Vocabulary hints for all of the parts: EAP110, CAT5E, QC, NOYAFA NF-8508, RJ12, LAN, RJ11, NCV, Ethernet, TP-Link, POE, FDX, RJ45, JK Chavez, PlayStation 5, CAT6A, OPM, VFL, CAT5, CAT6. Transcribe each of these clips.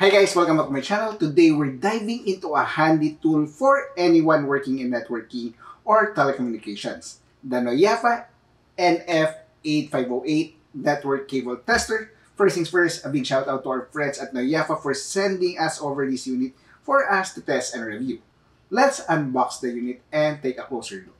Hi guys! Welcome back to my channel. Today, we're diving into a handy tool for anyone working in networking or telecommunications. The NOYAFA NF-8508 Network Cable Tester. First things first, a big shout out to our friends at NOYAFA for sending us over this unit for us to test and review. Let's unbox the unit and take a closer look.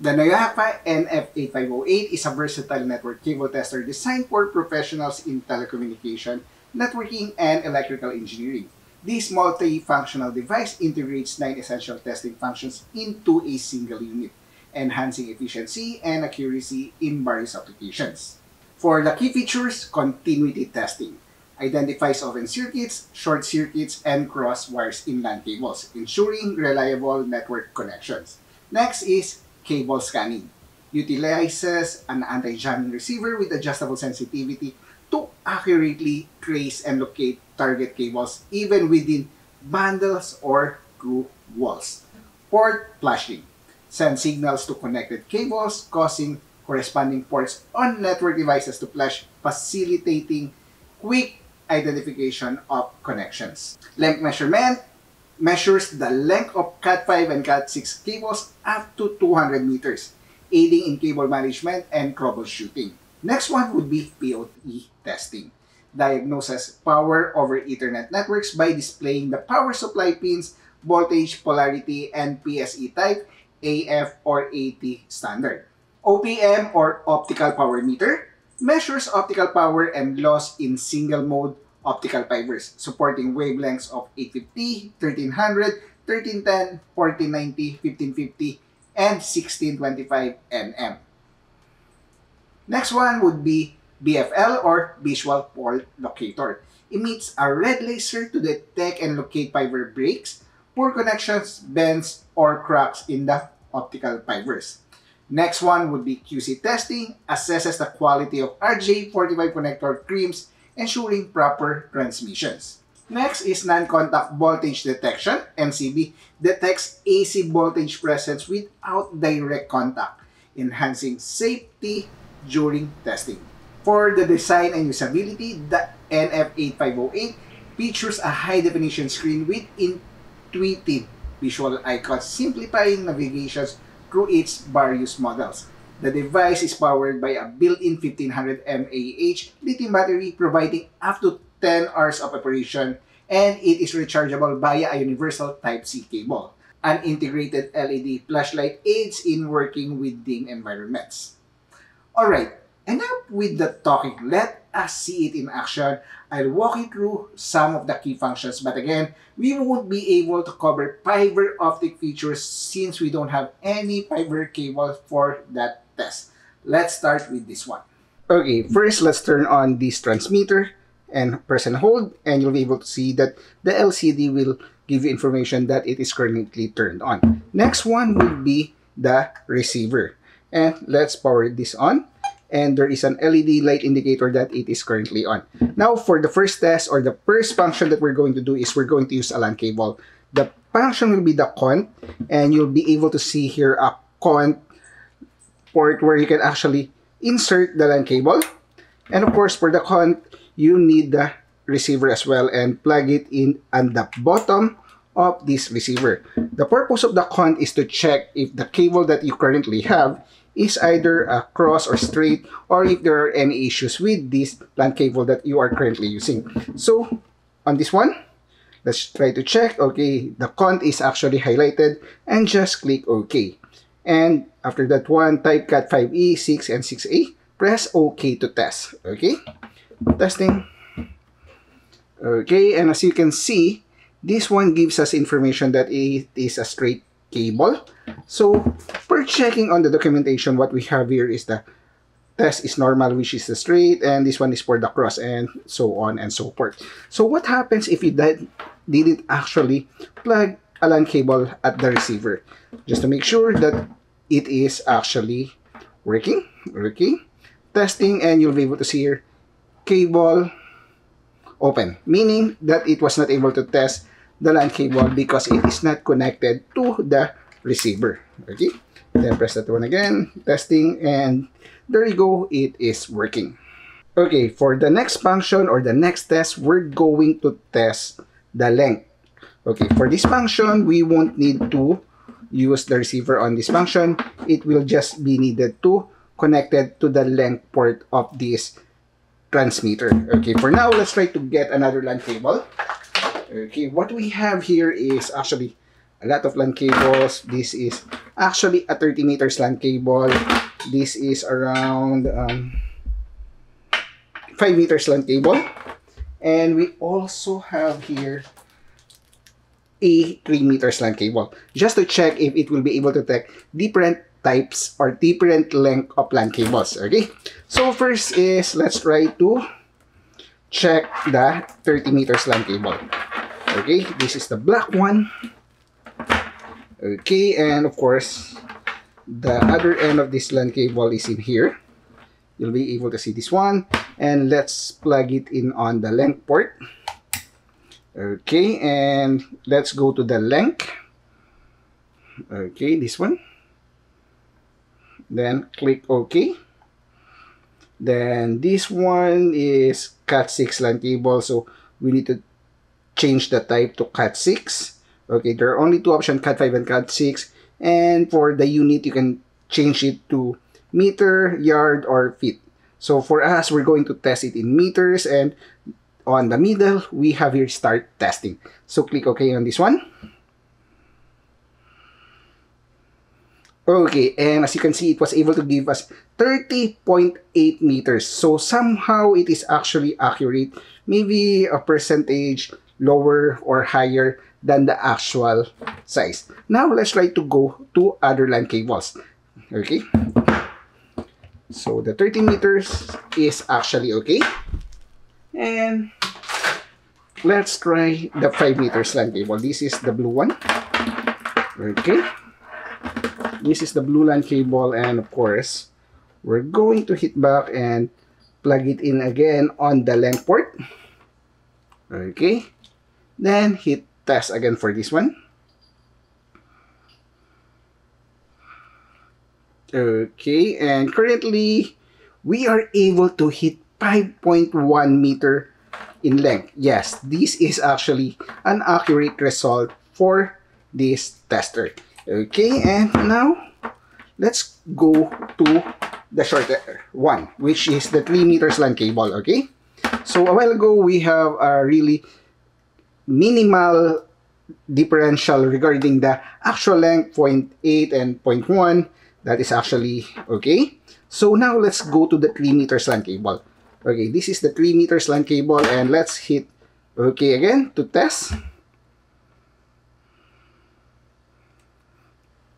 The NOYAFA NF-8508 is a versatile network cable tester designed for professionals in telecommunication, networking, and electrical engineering. This multi-functional device integrates 9 essential testing functions into a single unit, enhancing efficiency and accuracy in various applications. For the key features, continuity testing identifies open circuits, short circuits, and cross wires in LAN cables, ensuring reliable network connections. Next is cable scanning. Utilizes an anti-jamming receiver with adjustable sensitivity to accurately trace and locate target cables even within bundles or through walls. Port flashing sends signals to connected cables, causing corresponding ports on network devices to flash, facilitating quick identification of connections. Length measurement measures the length of CAT5 and CAT6 cables up to 200 meters, aiding in cable management and troubleshooting. Next one would be POE testing. Diagnoses power over Ethernet networks by displaying the power supply pins, voltage, polarity, and PSE type, AF or AT standard. OPM or optical power meter measures optical power and loss in single mode optical fibers, supporting wavelengths of 850, 1300, 1310, 1490, 1550, and 1625 nm. Next one would be VFL or Visual Fault Locator. Emits a red laser to detect and locate fiber breaks, poor connections, bends, or cracks in the optical fibers. Next one would be QC testing. Assesses the quality of RJ45 connector trims, ensuring proper transmissions. Next is non-contact voltage detection. NCV detects AC voltage presence without direct contact, enhancing safety during testing. For the design and usability, the NF8508 features a high-definition screen with intuitive visual icons, simplifying navigation through its various models. The device is powered by a built-in 1500 mAh lithium battery, providing up to 10 hours of operation, and it is rechargeable via a universal Type-C cable. An integrated LED flashlight aids in working with dim environments. Alright, enough with the talking. Let us see it in action. I'll walk you through some of the key functions, but again, we won't be able to cover fiber optic features since we don't have any fiber cable for that test. Let's start with this one. Okay, first let's turn on this transmitter and press and hold, and you'll be able to see that the LCD will give you information that it is currently turned on. Next one will be the receiver. And let's power this on, and there is an LED light indicator that it is currently on. Now for the first test, or the first function that we're going to do, is we're going to use a LAN cable. The function will be the CONT, and you'll be able to see here a CONT port where you can actually insert the LAN cable. And of course, for the CONT, you need the receiver as well, and plug it in at the bottom of this receiver. The purpose of the CONT is to check if the cable that you currently have is either cross or straight, or if there are any issues with this LAN cable that you are currently using. So on this one, let's try to check. Okay, the CONT is actually highlighted, and just click OK. And after that one, type CAT5E, 6, and 6A. Press OK to test. Okay, testing. Okay, and as you can see, this one gives us information that it is a straight cable. So, per checking on the documentation, what we have here is the test is normal, which is the straight, and this one is for the cross, and so on and so forth. So, what happens if you didn't actually plug a LAN cable at the receiver? Just to make sure that it is actually working. Okay. Testing, and you'll be able to see here, cable open, meaning that it was not able to test the LAN cable because it is not connected to the receiver. Okay, then press that one again, testing, and there you go, it is working. Okay, for the next function or the next test, we're going to test the length. Okay, for this function, we won't need to use the receiver on this function. It will just be needed to connect it to the length port of this transmitter. Okay, for now, let's try to get another LAN cable. Okay, what we have here is actually a lot of LAN cables. This is actually a 30 meters LAN cable. This is around 5 meters LAN cable. And we also have here a 3 meters LAN cable, just to check if it will be able to take different types or different length of LAN cables. Okay, so first is let's try to check the 30 meters LAN cable. Okay, this is the black one. Okay, and of course the other end of this LAN cable is in here. You'll be able to see this one, and let's plug it in on the length port. Okay, and let's go to the length. Okay, this one. Then click OK. Then this one is CAT6 LAN cable, so we need to change the type to CAT6. Okay, there are only two options, CAT5 and CAT6. And for the unit, you can change it to meter, yard, or feet. So for us, we're going to test it in meters, and on the middle, we have here start testing. So click OK on this one. Okay, and as you can see, it was able to give us 30.8 meters. So somehow it is actually accurate, maybe a percentage lower or higher than the actual size. Now let's try to go to other LAN cables. Okay, so the 30 meters is actually okay. And let's try the 5 meters LAN cable. This is the blue one. Okay, this is the blue LAN cable, and of course we're going to hit back and plug it in again on the length port. Okay, then hit test again for this one. Okay, and currently we are able to hit 5.1 meter in length. Yes, this is actually an accurate result for this tester. Okay, and now let's go to the shorter one, which is the 3 meters LAN cable. Okay, so a while ago we have a really minimal differential regarding the actual length, 0.8 and 0.1. That is actually okay. So now let's go to the 3 meters LAN cable. Okay, this is the 3 meters LAN cable, and let's hit OK again to test.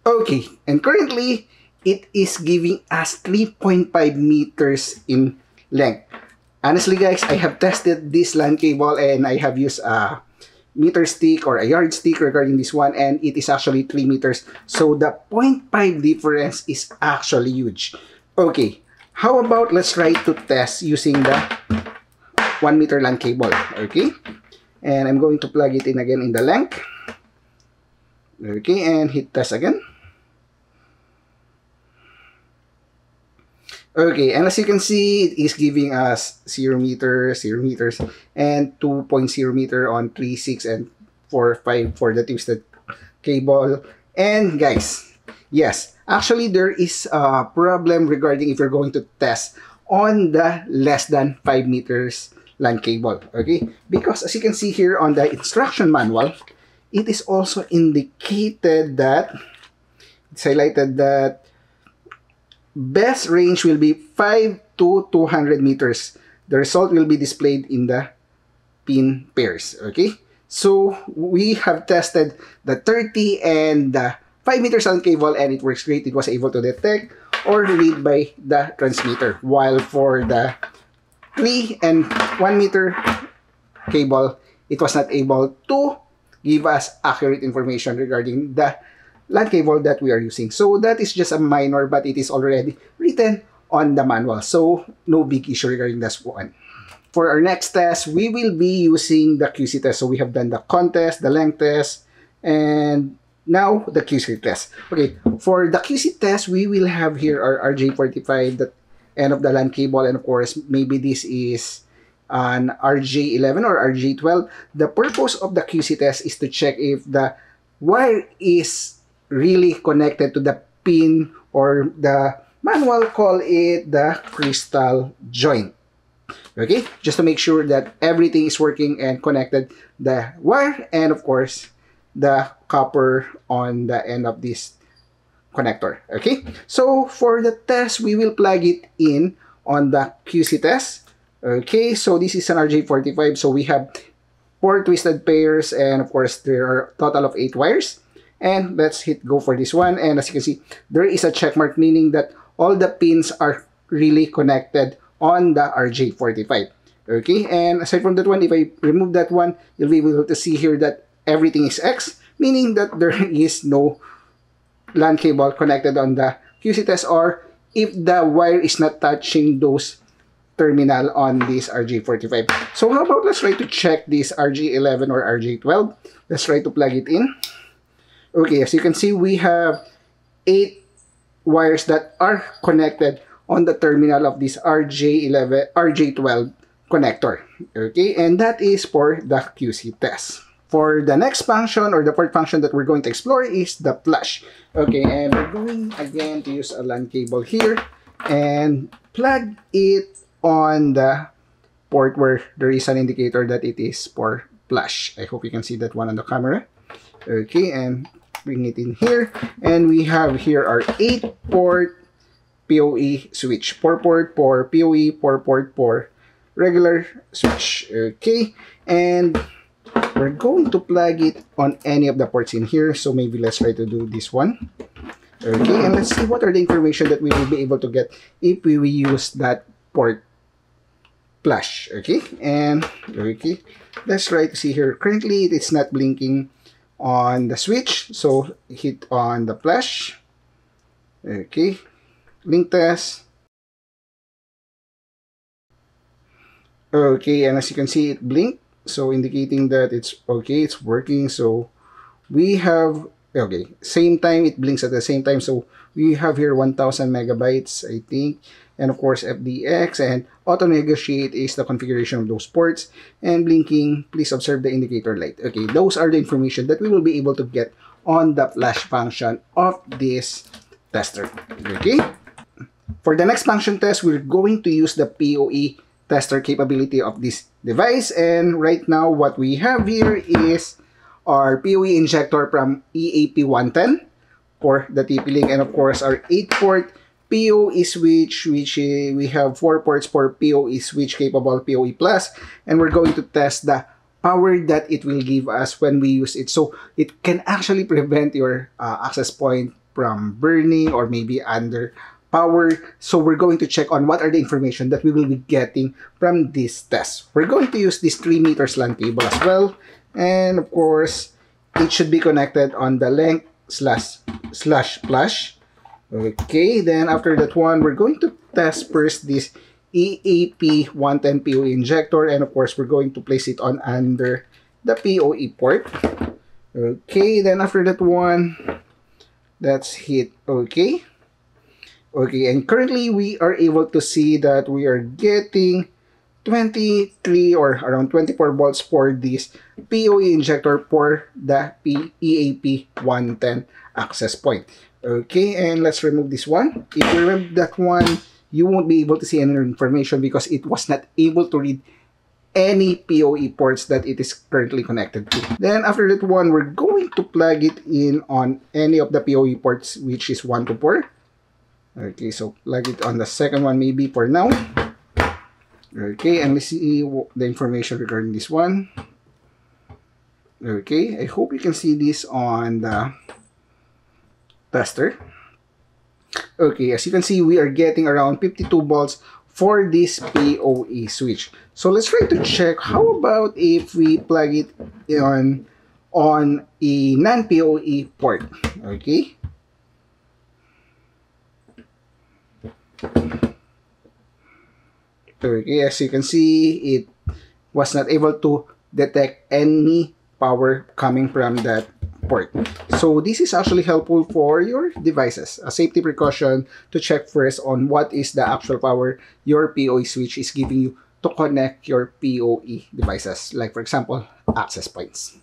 Okay, and currently it is giving us 3.5 meters in length. Honestly guys, I have tested this LAN cable and I have used a meter stick or a yard stick regarding this one, and it is actually 3 meters. So the 0.5 difference is actually huge. Okay, how about let's try to test using the 1 meter LAN cable. Okay, and I'm going to plug it in again in the length. Okay, and hit test again. Okay, and as you can see, it is giving us 0 meters, and 2.0 meter on 3, 6, and 4, 5 for the twisted cable. And guys, yes, actually there is a problem regarding if you're going to test on the less than 5 meters LAN cable. Okay, because as you can see here on the instruction manual, it is also indicated that, it's highlighted that best range will be 5 to 200 meters. The result will be displayed in the pin pairs. Okay, so we have tested the 30 and the 5 meters LAN cable, and it works great. It was able to detect or read by the transmitter, while for the 3 and 1 meter cable, it was not able to give us accurate information regarding the LAN cable that we are using. So that is just a minor, but it is already written on the manual. So no big issue regarding this one. For our next test, we will be using the QC test. So we have done the con test, the length test, and now the QC test. Okay, for the QC test, we will have here our RJ45 that end of the LAN cable, and of course maybe this is an RJ11 or RJ12. The purpose of the QC test is to check if the wire is really connected to the pin, or the manual call it the crystal joint. Okay, just to make sure that everything is working and connected, the wire and of course the copper on the end of this connector. Okay, so for the test, we will plug it in on the QC test. Okay, so this is an RJ45, so we have 4 twisted pairs, and of course there are total of 8 wires. And let's hit go for this one, and as you can see, there is a check mark, meaning that all the pins are really connected on the RJ45. Okay, and aside from that one, if I remove that one, you'll be able to see here that everything is X, meaning that there is no LAN cable connected on the QC test, or if the wire is not touching those terminal on this RJ45. So how about let's try to check this RJ11 or RJ12. Let's try to plug it in. Okay, as you can see, we have 8 wires that are connected on the terminal of this RJ12 connector. Okay, and that is for the QC test. For the next function, or the fourth function that we're going to explore, is the flush. Okay, and we're going again to use a LAN cable here and plug it on the port where there is an indicator that it is for flush. I hope you can see that one on the camera. Okay, and bring it in here. And we have here our 8-port POE switch. 4-port for POE, 4-port for regular switch. Okay, and we're going to plug it on any of the ports in here. So maybe let's try to do this one. Okay, and let's see what are the information that we will be able to get if we use that port flush. Okay, and okay, let's try to see here. Currently, it's not blinking on the switch. So hit on the flush. Okay, link test. Okay, and as you can see, it blinked. So indicating that it's okay, it's working. So we have, okay, same time, it blinks at the same time. So we have here 1000 megabytes, I think. And of course, FDX and auto negotiate is the configuration of those ports. And blinking, please observe the indicator light. Okay, those are the information that we will be able to get on the flash function of this tester. Okay, for the next function test, we're going to use the POE tester capability of this device. And right now what we have here is our POE injector from EAP110 for the TP-Link, and of course our 8-port POE switch, which we have 4 ports for POE switch capable POE plus, and we're going to test the power that it will give us when we use it, so it can actually prevent your access point from burning or maybe under power. So we're going to check on what are the information that we will be getting from this test. We're going to use this 3 meters LAN cable as well, and of course it should be connected on the length slash flush. Okay, then after that one, we're going to test first this EAP110 POE injector, and of course we're going to place it on under the POE port. Okay, then after that one, let's hit okay. Okay, and currently we are able to see that we are getting 23 or around 24 volts for this POE injector for the EAP110 access point. Okay, and let's remove this one. If you remove that one, you won't be able to see any information because it was not able to read any POE ports that it is currently connected to. Then after that one, we're going to plug it in on any of the POE ports, which is 1 to 4. Okay, so plug it on the second one maybe for now. Okay, and let's see the information regarding this one. Okay, I hope you can see this on the tester. Okay, as you can see, we are getting around 52 volts for this POE switch. So let's try to check how about if we plug it on a non-POE port. Okay. Okay, as you can see, it was not able to detect any power coming from that report. So this is actually helpful for your devices. A safety precaution to check first on what is the actual power your POE switch is giving you to connect your POE devices, like for example, access points.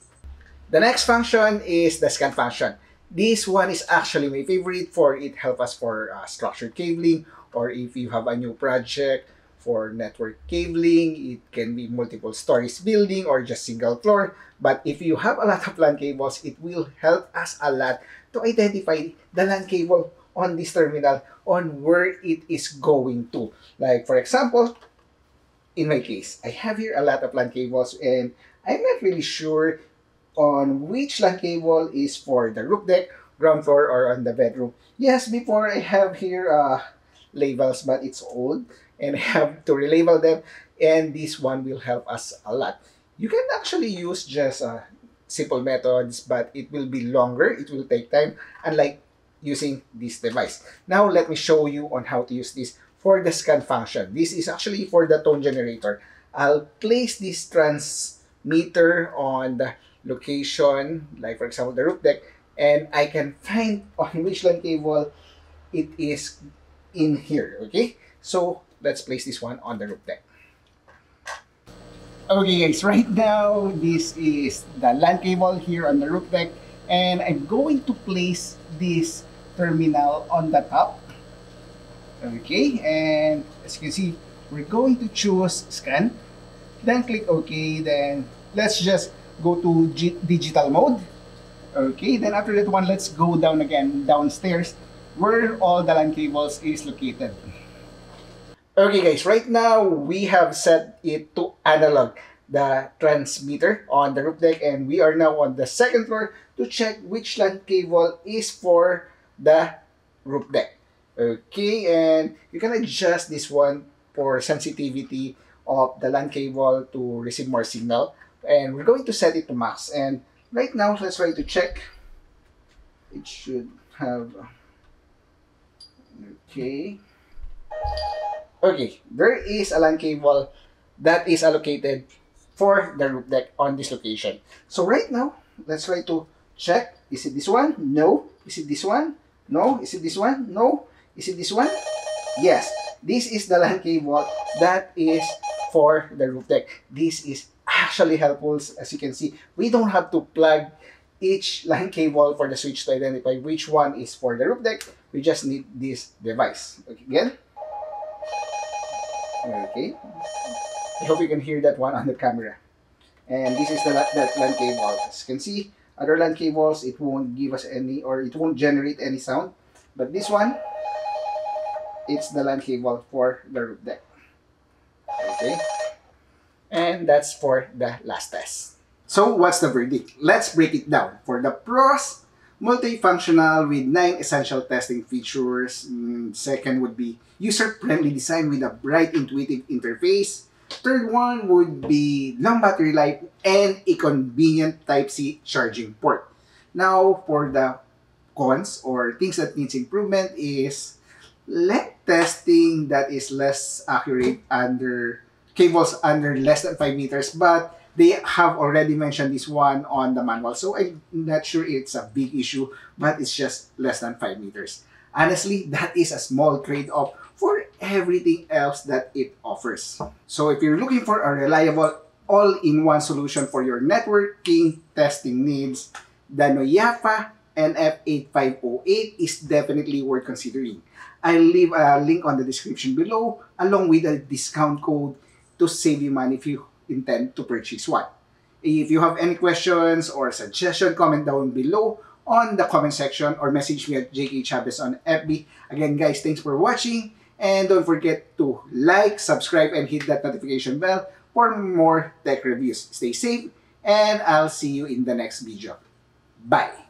The next function is the scan function. This one is actually my favorite, for it helps us for structured cabling, or if you have a new project for network cabling, it can be multiple stories building or just single floor. But if you have a lot of LAN cables, it will help us a lot to identify the LAN cable on this terminal on where it is going to. Like for example, in my case, I have here a lot of LAN cables and I'm not really sure on which LAN cable is for the roof deck, ground floor, or on the bedroom. Yes, before I have here labels, but it's old and I have to relabel them, and this one will help us a lot. You can actually use just simple methods, but it will be longer, it will take time, unlike using this device. Now let me show you on how to use this for the scan function. This is actually for the tone generator. I'll place this transmitter on the location, like for example the roof deck, and I can find on which LAN cable it is in here. Okay, so let's place this one on the roof deck. Okay guys, right now this is the LAN cable here on the roof deck, and I'm going to place this terminal on the top. Okay, and as you can see, we're going to choose scan, then click OK, then let's just go to digital mode. Okay, then after that one, let's go down again, downstairs, where all the LAN cables is located. Okay guys, right now we have set it to analog, the transmitter on the roof deck, and we are now on the second floor to check which LAN cable is for the roof deck. Okay, and you can adjust this one for sensitivity of the LAN cable to receive more signal. And we're going to set it to max. And right now, let's try to check. It should have... Okay. Okay, there is a LAN cable that is allocated for the roof deck on this location. So right now, let's try to check. Is it this one? No. Is it this one? No. Is it this one? No. Is it this one? Yes. This is the LAN cable that is for the roof deck. This is actually helpful. As you can see, we don't have to plug each LAN cable for the switch to identify which one is for the roof deck. We just need this device. Okay, again. Okay. I hope you can hear that one on the camera. And this is that LAN cable. As you can see, other LAN cables, it won't give us any, or it won't generate any sound. But this one, it's the LAN cable for the roof deck. Okay. And that's for the last test. So what's the verdict? Let's break it down. For the pros, multifunctional with 9 essential testing features. Second would be user-friendly design with a bright, intuitive interface. Third one would be long battery life and a convenient Type-C charging port. Now for the cons, or things that needs improvement, is LAN testing that is less accurate under cables under less than 5 meters, but they have already mentioned this one on the manual, so I'm not sure it's a big issue, but it's just less than 5 meters. Honestly, that is a small trade-off for everything else that it offers. So if you're looking for a reliable all-in-one solution for your networking testing needs, the NOYAFA NF-8508 is definitely worth considering. I'll leave a link on the description below along with a discount code to save you money if you intend to purchase one. If you have any questions or suggestion, comment down below on the comment section or message me at JK Chavez on FB. Again guys, thanks for watching, and don't forget to like, subscribe, and hit that notification bell for more tech reviews. Stay safe, and I'll see you in the next video. Bye!